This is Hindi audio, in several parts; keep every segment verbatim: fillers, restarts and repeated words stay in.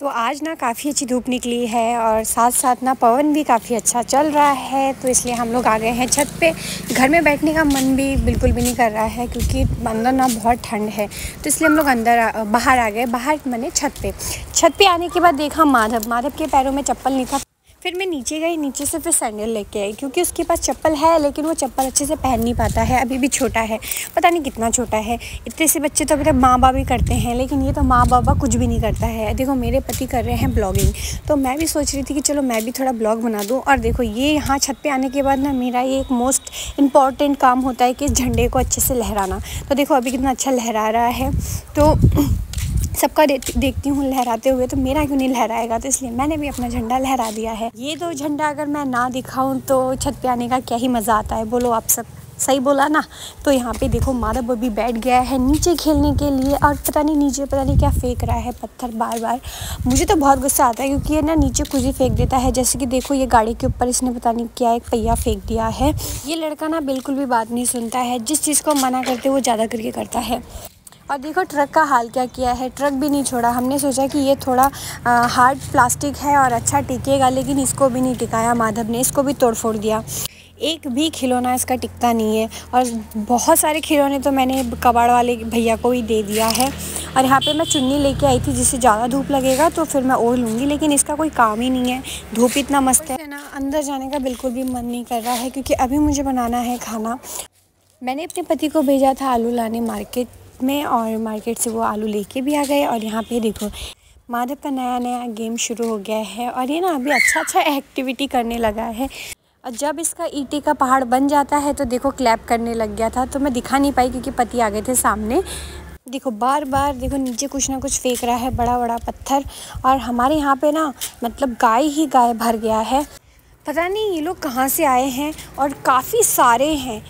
तो आज ना काफ़ी अच्छी धूप निकली है और साथ साथ ना पवन भी काफ़ी अच्छा चल रहा है, तो इसलिए हम लोग आ गए हैं छत पे। घर में बैठने का मन भी बिल्कुल भी नहीं कर रहा है क्योंकि अंदर ना बहुत ठंड है, तो इसलिए हम लोग अंदर आ, बाहर आ गए। बाहर मैंने छत पे छत पे आने के बाद देखा माधव माधव के पैरों में चप्पल नहीं था। फिर मैं नीचे गई, नीचे से फिर सैंडल लेके आई क्योंकि उसके पास चप्पल है लेकिन वो चप्पल अच्छे से पहन नहीं पाता है। अभी भी छोटा है, पता नहीं कितना छोटा है। इतने से बच्चे तो अभी तक माँ बाप ही करते हैं लेकिन ये तो माँ बाबा कुछ भी नहीं करता है। देखो मेरे पति कर रहे हैं ब्लॉगिंग, तो मैं भी सोच रही थी कि चलो मैं भी थोड़ा ब्लॉग बना दूँ। और देखो ये यहाँ छत पर आने के बाद ना मेरा ये एक मोस्ट इम्पॉर्टेंट काम होता है कि झंडे को अच्छे से लहराना। तो देखो अभी कितना अच्छा लहरा रहा है, तो सबका दे, देखती हूँ लहराते हुए, तो मेरा क्यों नहीं लहराएगा, तो इसलिए मैंने भी अपना झंडा लहरा दिया है। ये दो झंडा अगर मैं ना दिखाऊं तो छत पे आने का क्या ही मज़ा आता है, बोलो आप सब सही बोला ना। तो यहाँ पे देखो माधव भी बैठ गया है नीचे खेलने के लिए और पता नहीं नीचे पता नहीं क्या फेंक रहा है पत्थर बार बार। मुझे तो बहुत गुस्सा आता है क्योंकि ये ना नीचे कुछ ही फेंक देता है, जैसे कि देखो ये गाड़ी के ऊपर इसने पता नहीं क्या एक पहिया फेंक दिया है। ये लड़का ना बिल्कुल भी बात नहीं सुनता है, जिस चीज़ को मना करते वो ज़्यादा करके करता है। और देखो ट्रक का हाल क्या किया है, ट्रक भी नहीं छोड़ा। हमने सोचा कि ये थोड़ा आ, हार्ड प्लास्टिक है और अच्छा टिकेगा, लेकिन इसको भी नहीं टिकाया माधव ने, इसको भी तोड़ फोड़ दिया। एक भी खिलौना इसका टिकता नहीं है और बहुत सारे खिलौने तो मैंने कबाड़ वाले भैया को ही दे दिया है। और यहाँ पे मैं चुन्नी लेके आई थी, जिससे ज़्यादा धूप लगेगा तो फिर मैं ओढ़ लूँगी, लेकिन इसका कोई काम ही नहीं है। धूप इतना मस्त है ना, अंदर जाने का बिल्कुल भी मन नहीं कर रहा है क्योंकि अभी मुझे बनाना है खाना। मैंने अपने पति को भेजा था आलू लाने मार्केट में और मार्केट से वो आलू लेके भी आ गए। और यहाँ पे देखो माधव का नया नया गेम शुरू हो गया है और ये ना अभी अच्छा अच्छा एक्टिविटी करने लगा है। और जब इसका ईंटे का पहाड़ बन जाता है तो देखो क्लैप करने लग गया था, तो मैं दिखा नहीं पाई क्योंकि पति आ गए थे सामने। देखो बार बार देखो नीचे कुछ ना कुछ फेंक रहा है, बड़ा बड़ा पत्थर। और हमारे यहाँ पे ना मतलब गाय ही गाय भर गया है, पता नहीं ये लोग कहाँ से आए हैं और काफ़ी सारे हैं।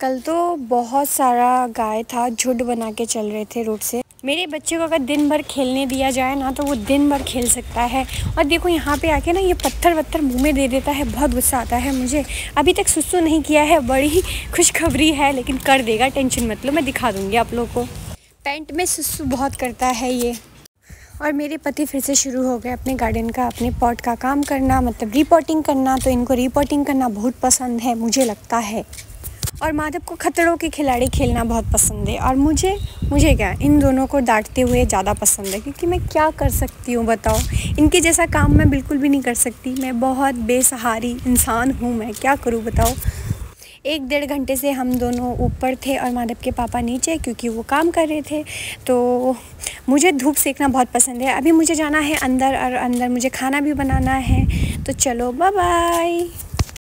कल तो बहुत सारा गाय था, झुंड बना के चल रहे थे रोड से। मेरे बच्चे को अगर दिन भर खेलने दिया जाए ना तो वो दिन भर खेल सकता है। और देखो यहाँ पे आके ना ये पत्थर वत्थर मुंह में दे देता है, बहुत गुस्सा आता है मुझे। अभी तक सुसु नहीं किया है, बड़ी ही खुशखबरी है, लेकिन कर देगा, टेंशन मत लो, मैं दिखा दूँगी आप लोग को। पैंट में सुसु बहुत करता है ये। और मेरे पति फिर से शुरू हो गए अपने गार्डन का, अपने पॉट का काम करना, मतलब रिपोर्टिंग करना। तो इनको रिपोर्टिंग करना बहुत पसंद है मुझे लगता है। और माधव को खतरों के खिलाड़ी खेलना बहुत पसंद है और मुझे मुझे क्या इन दोनों को डांटते हुए ज़्यादा पसंद है क्योंकि मैं क्या कर सकती हूँ बताओ, इनके जैसा काम मैं बिल्कुल भी नहीं कर सकती। मैं बहुत बेसहारी इंसान हूँ, मैं क्या करूँ बताओ। एक डेढ़ घंटे से हम दोनों ऊपर थे और माधव के पापा नीचे क्योंकि वो काम कर रहे थे। तो मुझे धूप सेकना बहुत पसंद है। अभी मुझे जाना है अंदर और अंदर मुझे खाना भी बनाना है, तो चलो बाय बाय।